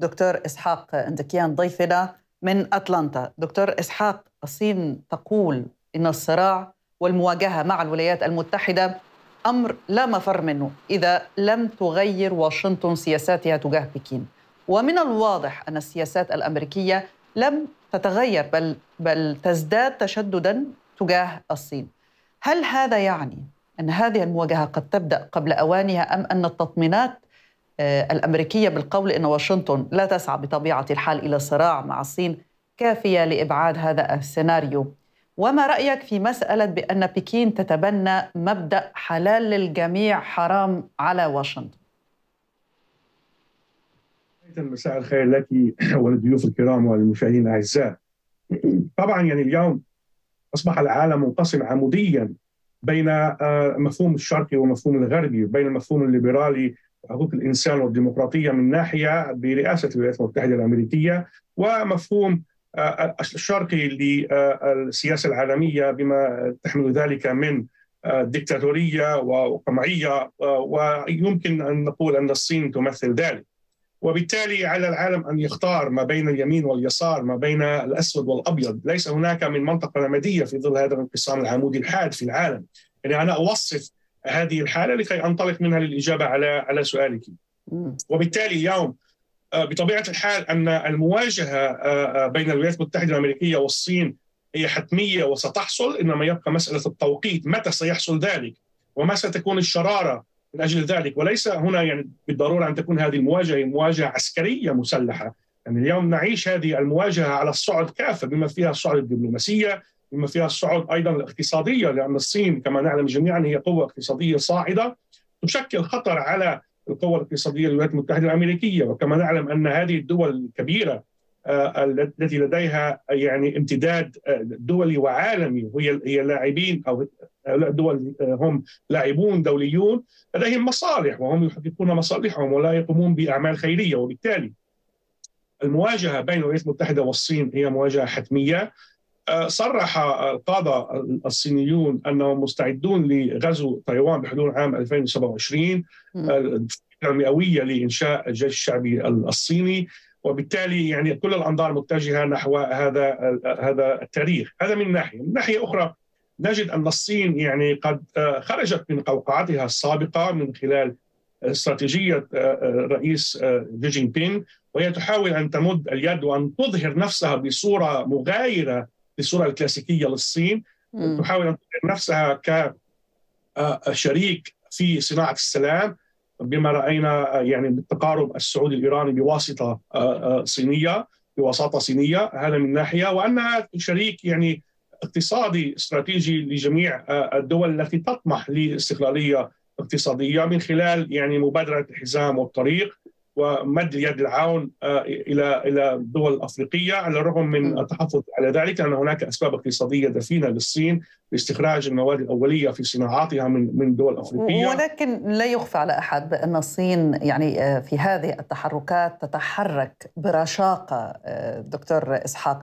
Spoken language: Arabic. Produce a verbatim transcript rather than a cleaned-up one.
دكتور إسحاق أندكيان ضيفنا من أتلانتا. دكتور إسحاق، الصين تقول إن الصراع والمواجهة مع الولايات المتحدة أمر لا مفر منه إذا لم تغير واشنطن سياساتها تجاه بكين، ومن الواضح أن السياسات الأمريكية لم تتغير بل, بل تزداد تشدداً تجاه الصين. هل هذا يعني أن هذه المواجهة قد تبدأ قبل أوانها، أم أن التطمينات الأمريكية بالقول أن واشنطن لا تسعى بطبيعة الحال إلى صراع مع الصين كافية لإبعاد هذا السيناريو؟ وما رأيك في مسألة بأن بكين تتبنى مبدأ حلال للجميع حرام على واشنطن؟ مساء الخير لك وللضيوف الكرام والمشاهدين الأعزاء. طبعا يعني اليوم أصبح العالم منقسم عموديا بين مفهوم الشرقي ومفهوم الغربي، بين المفهوم الليبرالي حقوق الإنسان والديمقراطية من ناحية برئاسة الولايات المتحدة الأمريكية، ومفهوم الشرقي للسياسة العالمية بما تحمل ذلك من ديكتاتورية وقمعية، ويمكن أن نقول أن الصين تمثل ذلك. وبالتالي على العالم أن يختار ما بين اليمين واليسار، ما بين الأسود والأبيض. ليس هناك من منطقة نمدية في ظل هذا الانقسام العمودي الحاد في العالم. يعني أنا أوصف هذه الحالة لكي أنطلق منها للإجابة على على سؤالك. وبالتالي اليوم بطبيعة الحال أن المواجهة بين الولايات المتحدة الأمريكية والصين هي حتمية وستحصل، إنما يبقى مسألة التوقيت، متى سيحصل ذلك وما ستكون الشرارة من أجل ذلك. وليس هنا يعني بالضرورة أن تكون هذه المواجهة مواجهة عسكرية مسلحة. يعني اليوم نعيش هذه المواجهة على الصعد كافة، بما فيها الصعد الدبلوماسية، بما فيها الصعد أيضا الاقتصادية، لأن الصين كما نعلم جميعا هي قوة اقتصادية صاعدة تشكل خطر على القوة الاقتصادية للولايات المتحدة الأمريكية. وكما نعلم أن هذه الدول الكبيرة التي لديها يعني امتداد دولي وعالمي، وهي هي لاعبين أو دول هم لاعبون دوليون، لديهم مصالح وهم يحققون مصالحهم ولا يقومون بأعمال خيرية. وبالتالي المواجهة بين الولايات المتحدة والصين هي مواجهة حتمية. صرح القادة الصينيون أنهم مستعدون لغزو تايوان بحلول عام ألفين وسبعة وعشرين، الفكرة المئوية لإنشاء الجيش الشعبي الصيني. وبالتالي يعني كل الأنظار متجهة نحو هذا هذا التاريخ. هذا من ناحية. من ناحية أخرى نجد أن الصين يعني قد خرجت من قوقعتها السابقة من خلال استراتيجية الرئيس جي جين بينغ، وهي تحاول أن تمد اليد وأن تظهر نفسها بصورة مغايرة للصورة الكلاسيكية للصين. م. تحاول أن تظهر نفسها كشريك في صناعة السلام، بما رأينا يعني بالتقارب السعودي الإيراني بواسطة صينية بواسطة صينية هذا من ناحية. وأنها شريك يعني اقتصادي استراتيجي لجميع الدول التي تطمح لاستقلالية اقتصادية من خلال يعني مبادرة الحزام والطريق ومد يد العون إلى إلى الدول الأفريقية، على الرغم من التحفظ على ذلك لأن هناك أسباب اقتصادية دفينة للصين لاستخراج المواد الأولية في صناعاتها من من دول أفريقية. ولكن لا يخفى على أحد بأن الصين يعني في هذه التحركات تتحرك برشاقة. دكتور إسحاق،